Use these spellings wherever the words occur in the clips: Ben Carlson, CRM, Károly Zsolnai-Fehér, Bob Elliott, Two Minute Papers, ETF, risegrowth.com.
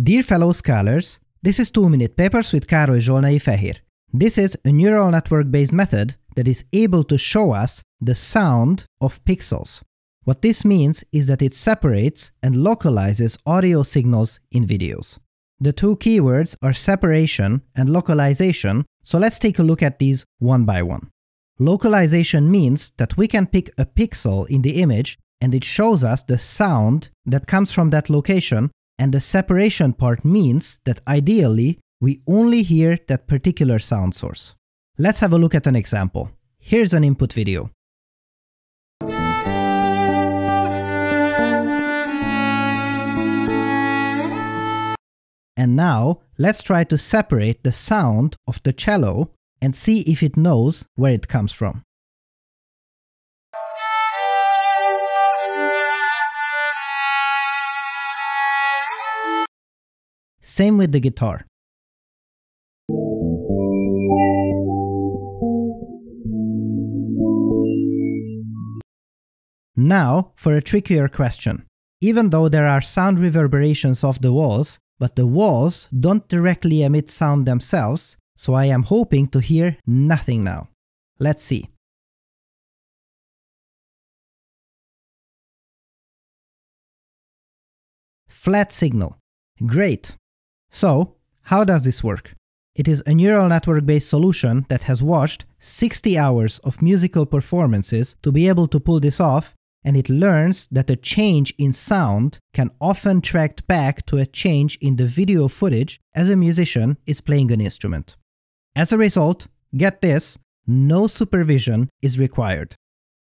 Dear fellow scholars, this is 2 Minute Papers with Károly Zsolnai-Fehér. This is a neural network-based method that is able to show us the sound of pixels. What this means is that it separates and localizes audio signals in videos. The two keywords are separation and localization, so let's take a look at these one by one. Localization means that we can pick a pixel in the image and it shows us the sound that comes from that location, and the separation part means that ideally we only hear that particular sound source. Let's have a look at an example. Here's an input video. And now let's try to separate the sound of the cello and see if it knows where it comes from. Same with the guitar. Now for a trickier question. Even though there are sound reverberations of the walls, but the walls don't directly emit sound themselves, so I am hoping to hear nothing now. Let's see. Flat signal. Great! So, how does this work? It is a neural network-based solution that has watched 60 hours of musical performances to be able to pull this off, and it learns that a change in sound can often track back to a change in the video footage as a musician is playing an instrument. As a result, get this, no supervision is required.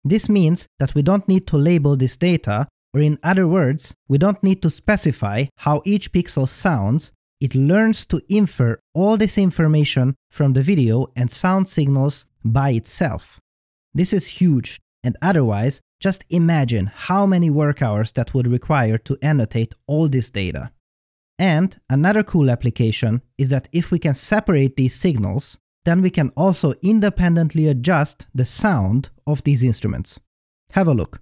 This means that we don't need to label this data, or in other words, we don't need to specify how each pixel sounds. It learns to infer all this information from the video and sound signals by itself. This is huge, and otherwise, just imagine how many work hours that would require to annotate all this data. And another cool application is that if we can separate these signals, then we can also independently adjust the sound of these instruments. Have a look.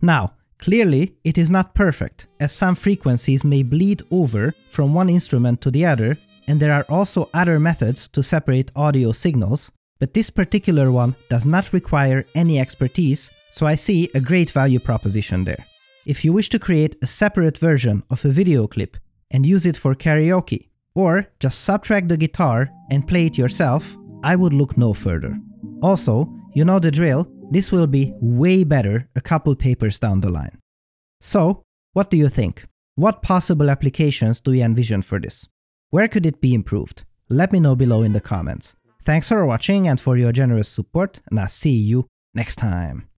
Now, clearly, it is not perfect, as some frequencies may bleed over from one instrument to the other, and there are also other methods to separate audio signals, but this particular one does not require any expertise, so I see a great value proposition there. If you wish to create a separate version of a video clip and use it for karaoke, or just subtract the guitar and play it yourself, I would look no further. Also, you know the drill. This will be way better a couple papers down the line. So, what do you think? What possible applications do you envision for this? Where could it be improved? Let me know below in the comments. Thanks for watching and for your generous support, and I'll see you next time.